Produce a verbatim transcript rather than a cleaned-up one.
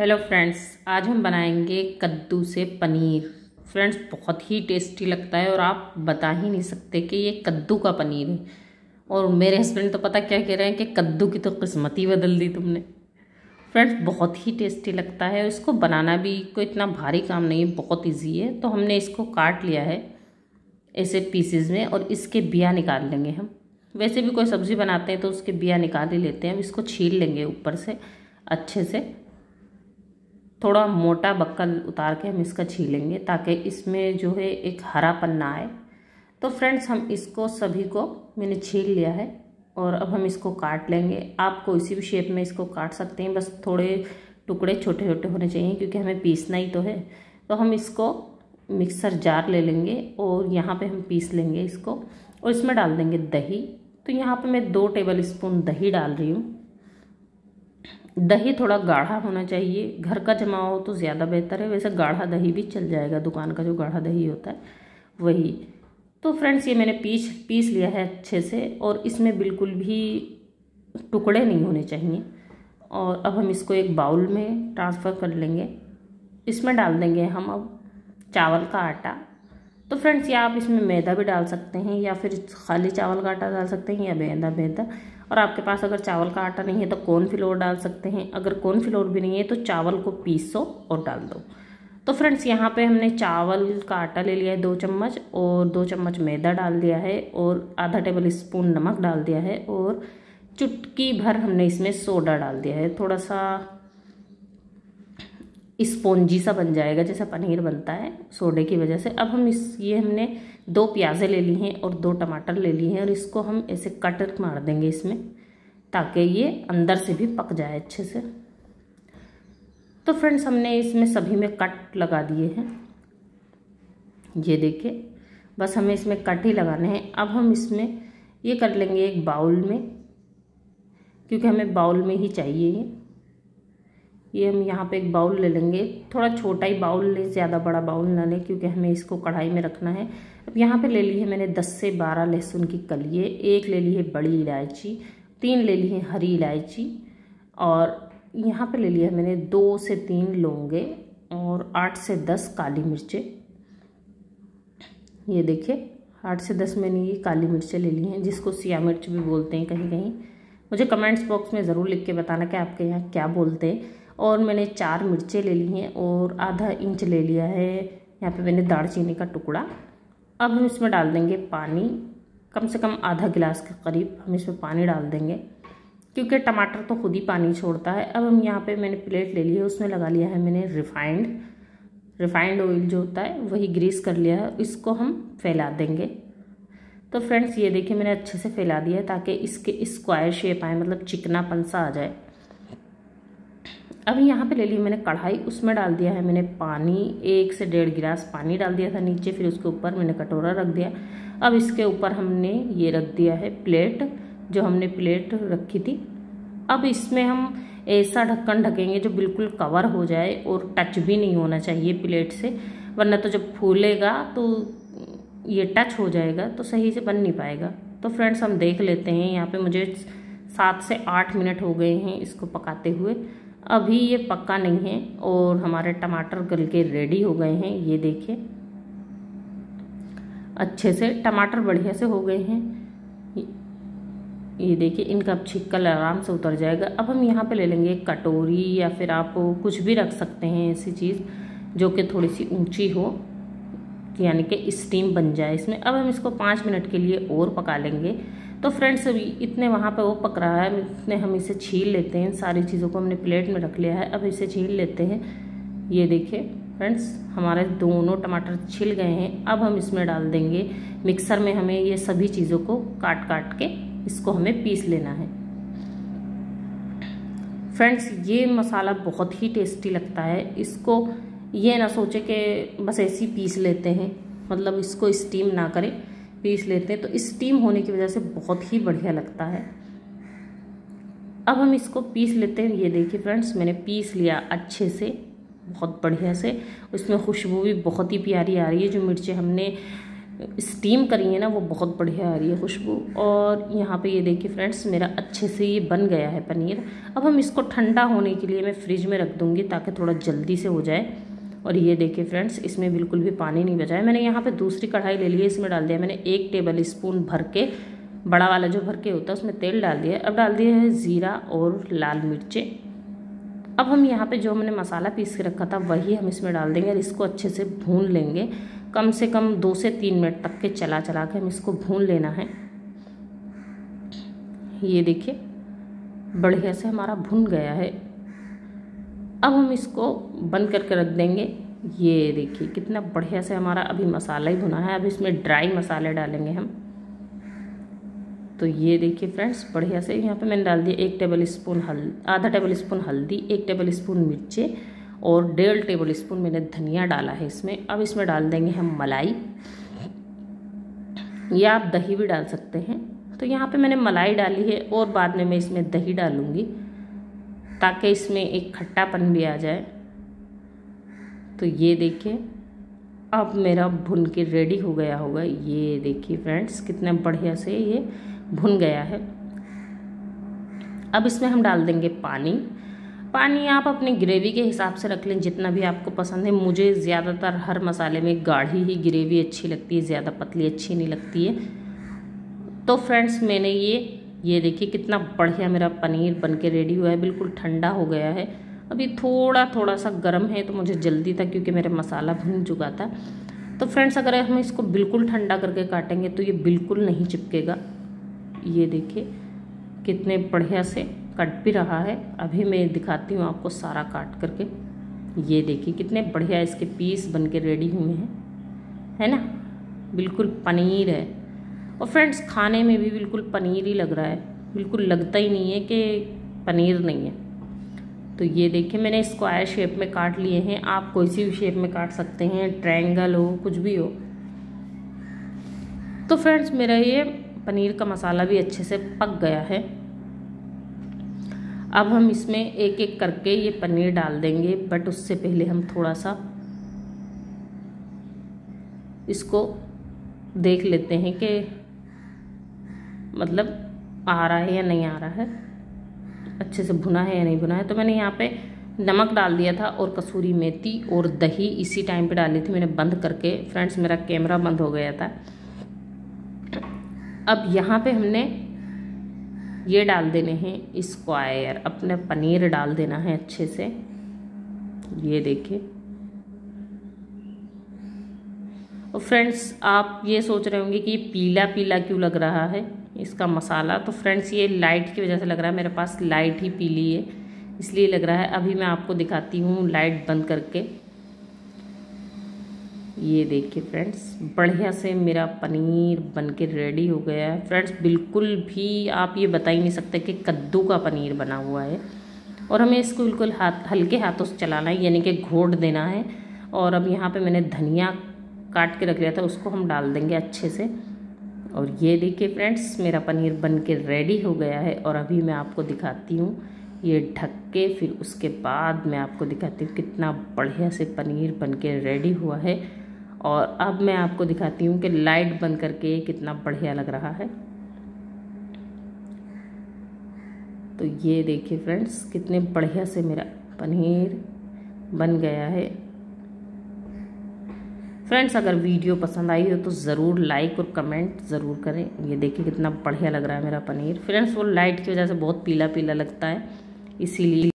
Hello friends, आज हम बनाएंगे कद्दू से पनीर। फ्रेंड्स बहुत ही टेस्टी लगता है और आप बता ही नहीं सकते कि ये कद्दू का पनीर है। और मेरे हस्बैंड तो पता क्या कह रहे हैं कि कद्दू की तो किस्मत ही बदल दी तुमने। फ्रेंड्स बहुत ही टेस्टी लगता है, इसको बनाना भी कोई इतना भारी काम नहीं है, बहुत ईजी है। तो हमने इसको काट लिया है ऐसे पीसेज में और इसके बिया निकाल लेंगे हम। वैसे भी कोई सब्ज़ी बनाते हैं तो उसके बिया निकाल ही लेते हैं। हम इसको छील लेंगे ऊपर से अच्छे से, थोड़ा मोटा बक्कल उतार के हम इसका छीलेंगे ताकि इसमें जो है एक हरापन ना आए। तो फ्रेंड्स हम इसको सभी को मैंने छील लिया है और अब हम इसको काट लेंगे। आप किसी भी शेप में इसको काट सकते हैं, बस थोड़े टुकड़े छोटे छोटे होने चाहिए क्योंकि हमें पीसना ही तो है। तो हम इसको मिक्सर जार ले लेंगे और यहाँ पे हम पीस लेंगे इसको और इसमें डाल देंगे दही। तो यहाँ पर मैं दो टेबल स्पून दही डाल रही हूँ। दही थोड़ा गाढ़ा होना चाहिए, घर का जमा हो तो ज़्यादा बेहतर है। वैसे गाढ़ा दही भी चल जाएगा, दुकान का जो गाढ़ा दही होता है वही। तो फ्रेंड्स ये मैंने पीस पीस लिया है अच्छे से और इसमें बिल्कुल भी टुकड़े नहीं होने चाहिए। और अब हम इसको एक बाउल में ट्रांसफ़र कर लेंगे। इसमें डाल देंगे हम अब चावल का आटा। तो फ्रेंड्स या आप इसमें मैदा भी डाल सकते हैं या फिर खाली चावल का आटा डाल सकते हैं या मैदा मैदा और आपके पास अगर चावल का आटा नहीं है तो कॉर्न फ्लोर डाल सकते हैं। अगर कॉर्न फ्लोर भी नहीं है तो चावल को पीसो और डाल दो। तो फ्रेंड्स यहाँ पे हमने चावल का आटा ले लिया है दो चम्मच और दो चम्मच मैदा डाल दिया है और आधा टेबल स्पून नमक डाल दिया है और चुटकी भर हमने इसमें सोडा डाल दिया है। थोड़ा सा स्पॉन्जी सा बन जाएगा जैसा पनीर बनता है सोडे की वजह से। अब हम इस ये हमने दो प्याज़ें ले ली हैं और दो टमाटर ले लिए हैं और इसको हम ऐसे कटर मार देंगे इसमें ताकि ये अंदर से भी पक जाए अच्छे से। तो फ्रेंड्स हमने इसमें सभी में कट लगा दिए हैं, ये देखिए। बस हमें इसमें कट ही लगाने हैं। अब हम इसमें ये कर लेंगे एक बाउल में क्योंकि हमें बाउल में ही चाहिए ये। ये हम यहाँ पे एक बाउल ले लेंगे, थोड़ा छोटा ही बाउल लें, ज़्यादा बड़ा बाउल ना लें क्योंकि हमें इसको कढ़ाई में रखना है। अब यहाँ पे ले ली है मैंने दस से बारह लहसुन की कलिए, एक ले ली है बड़ी इलायची, तीन ले ली है हरी इलायची और यहाँ पे ले लिया है मैंने दो से तीन लौंगे और आठ से दस काली मिर्चें। ये देखिए आठ से दस मैंने ये काली मिर्चें ले ली हैं जिसको सिया मिर्च भी बोलते हैं कहीं कहीं। मुझे कमेंट्स बॉक्स में ज़रूर लिख के बताना कि आपके यहाँ क्या बोलते हैं। और मैंने चार मिर्चें ले ली हैं और आधा इंच ले लिया है यहाँ पे मैंने दालचीनी का टुकड़ा। अब हम इसमें डाल देंगे पानी, कम से कम आधा गिलास के करीब हम इसमें पानी डाल देंगे क्योंकि टमाटर तो खुद ही पानी छोड़ता है। अब हम यहाँ पे मैंने प्लेट ले ली है, उसमें लगा लिया है मैंने रिफाइंड रिफाइंड ऑयल जो होता है वही ग्रीस कर लिया है। इसको हम फैला देंगे। तो फ्रेंड्स ये देखिए मैंने अच्छे से फैला दिया है ताकि इसके स्क्वायर शेप आए, मतलब चिकनापन सा आ जाए। अभी यहाँ पे ले ली मैंने कढ़ाई, उसमें डाल दिया है मैंने पानी, एक से डेढ़ गिलास पानी डाल दिया था नीचे, फिर उसके ऊपर मैंने कटोरा रख दिया। अब इसके ऊपर हमने ये रख दिया है प्लेट, जो हमने प्लेट रखी थी। अब इसमें हम ऐसा ढक्कन ढकेंगे जो बिल्कुल कवर हो जाए और टच भी नहीं होना चाहिए प्लेट से, वरना तो जब फूलेगा तो ये टच हो जाएगा तो सही से बन नहीं पाएगा। तो फ्रेंड्स हम देख लेते हैं, यहाँ पर मुझे सात से आठ मिनट हो गए हैं इसको पकाते हुए। अभी ये पक्का नहीं है और हमारे टमाटर गल के रेडी हो गए हैं। ये देखिए अच्छे से टमाटर बढ़िया से हो गए हैं। ये देखिए इनका अब छिक्कल आराम से उतर जाएगा। अब हम यहाँ पे ले लेंगे कटोरी या फिर आप कुछ भी रख सकते हैं ऐसी चीज़ जो कि थोड़ी सी ऊंची हो, यानी कि स्टीम बन जाए इसमें। अब हम इसको पाँच मिनट के लिए और पका लेंगे। तो फ्रेंड्स अभी इतने वहाँ पे वो पक रहा है, इतने हम इसे छील लेते हैं। सारी चीज़ों को हमने प्लेट में रख लिया है, अब इसे छील लेते हैं। ये देखिए फ्रेंड्स हमारे दोनों टमाटर छिल गए हैं। अब हम इसमें डाल देंगे मिक्सर में, हमें ये सभी चीज़ों को काट काट के इसको हमें पीस लेना है। फ्रेंड्स ये मसाला बहुत ही टेस्टी लगता है, इसको ये ना सोचे कि बस ऐसे ही पीस लेते हैं, मतलब इसको स्टीम ना करें, पीस लेते हैं तो स्टीम होने की वजह से बहुत ही बढ़िया लगता है। अब हम इसको पीस लेते हैं। ये देखिए फ्रेंड्स मैंने पीस लिया अच्छे से, बहुत बढ़िया से। उसमें खुशबू भी बहुत ही प्यारी आ रही है। जो मिर्चें हमने स्टीम करेंगे ना वो बहुत बढ़िया आ रही है खुशबू। और यहाँ पे ये देखिए फ्रेंड्स मेरा अच्छे से ये बन गया है पनीर। अब हम इसको ठंडा होने के लिए मैं फ्रिज में रख दूँगी ताकि थोड़ा जल्दी से हो जाए। और ये देखिए फ्रेंड्स इसमें बिल्कुल भी पानी नहीं बचा है। मैंने यहाँ पे दूसरी कढ़ाई ले ली है, इसमें डाल दिया मैंने एक टेबल स्पून भर के, बड़ा वाला जो भर के होता है, उसमें तेल डाल दिया। अब डाल दिया है ज़ीरा और लाल मिर्चें। अब हम यहाँ पे जो हमने मसाला पीस के रखा था वही हम इसमें डाल देंगे और इसको अच्छे से भून लेंगे। कम से कम दो से तीन मिनट तक के चला चला के हम इसको भून लेना है। ये देखिए बढ़िया से हमारा भुन गया है। अब हम इसको बंद करके रख देंगे। ये देखिए कितना बढ़िया से हमारा अभी मसाला ही भुना है। अब इसमें ड्राई मसाले डालेंगे हम। तो ये देखिए फ्रेंड्स बढ़िया से यहाँ पे मैंने डाल दिया एक टेबल स्पून हल्दी, आधा टेबल स्पून हल्दी, एक टेबल स्पून मिर्चे और डेढ़ टेबल स्पून मैंने धनिया डाला है इसमें। अब इसमें डाल देंगे हम मलाई, या आप दही भी डाल सकते हैं। तो यहाँ पे मैंने मलाई डाली है और बाद में मैं इसमें दही डालूँगी ताकि इसमें एक खट्टापन भी आ जाए। तो ये देखिए अब मेरा भुन के रेडी हो गया होगा। ये देखिए फ्रेंड्स कितना बढ़िया से ये भुन गया है। अब इसमें हम डाल देंगे पानी। पानी आप अपने ग्रेवी के हिसाब से रख लें, जितना भी आपको पसंद है। मुझे ज़्यादातर हर मसाले में गाढ़ी ही ग्रेवी अच्छी लगती है, ज़्यादा पतली अच्छी नहीं लगती है। तो फ्रेंड्स मैंने ये ये देखिए कितना बढ़िया मेरा पनीर बन के रेडी हुआ है, बिल्कुल ठंडा हो गया है। अभी थोड़ा थोड़ा सा गर्म है तो मुझे जल्दी था क्योंकि मेरा मसाला भून चुका था। तो फ्रेंड्स अगर हम इसको बिल्कुल ठंडा करके काटेंगे तो ये बिल्कुल नहीं चिपकेगा। ये देखिए कितने बढ़िया से कट भी रहा है। अभी मैं दिखाती हूँ आपको सारा काट करके। ये देखिए कितने बढ़िया इसके पीस बन के रेडी हुए हैं, है ना, बिल्कुल पनीर है। और फ्रेंड्स खाने में भी बिल्कुल पनीर ही लग रहा है, बिल्कुल लगता ही नहीं है कि पनीर नहीं है। तो ये देखिए मैंने इसको आय शेप में काट लिए हैं। आप कोई सी भी शेप में काट सकते हैं, ट्रायंगल हो, कुछ भी हो। तो फ्रेंड्स मेरा ये पनीर का मसाला भी अच्छे से पक गया है। अब हम इसमें एक एक करके ये पनीर डाल देंगे, बट उससे पहले हम थोड़ा सा इसको देख लेते हैं कि मतलब आ रहा है या नहीं आ रहा है, अच्छे से भुना है या नहीं भुना है। तो मैंने यहाँ पे नमक डाल दिया था और कसूरी मेथी और दही इसी टाइम पे डाली थी मैंने बंद करके। फ्रेंड्स मेरा कैमरा बंद हो गया था। अब यहाँ पे हमने ये डाल देने हैं स्क्वायर, अपने पनीर डाल देना है अच्छे से। ये देखिए। और फ्रेंड्स आप ये सोच रहे होंगे कि पीला पीला क्यों लग रहा है इसका मसाला। तो फ्रेंड्स ये लाइट की वजह से लग रहा है, मेरे पास लाइट ही पीली है इसलिए लग रहा है। अभी मैं आपको दिखाती हूँ लाइट बंद करके। ये देखिए फ्रेंड्स बढ़िया से मेरा पनीर बन के रेडी हो गया है। फ्रेंड्स बिल्कुल भी आप ये बता ही नहीं सकते कि कद्दू का पनीर बना हुआ है। और हमें इसको बिल्कुल हाथ हल्के हाथों से चलाना है, यानी कि घोट देना है। और अब यहाँ पर मैंने धनिया काट के रख लिया था, उसको हम डाल देंगे अच्छे से। और ये देखिए फ्रेंड्स मेरा पनीर बन के रेडी हो गया है। और अभी मैं आपको दिखाती हूँ ये ढक के, फिर उसके बाद मैं आपको दिखाती हूँ कितना बढ़िया से पनीर बन के रेडी हुआ है। और अब मैं आपको दिखाती हूँ कि लाइट बंद करके कितना बढ़िया लग रहा है। तो ये देखिए फ्रेंड्स कितने बढ़िया से मेरा पनीर बन गया है। फ्रेंड्स अगर वीडियो पसंद आई हो तो ज़रूर लाइक और कमेंट ज़रूर करें। ये देखिए कितना बढ़िया लग रहा है मेरा पनीर। फ्रेंड्स वो लाइट की वजह से बहुत पीला पीला लगता है, इसीलिए।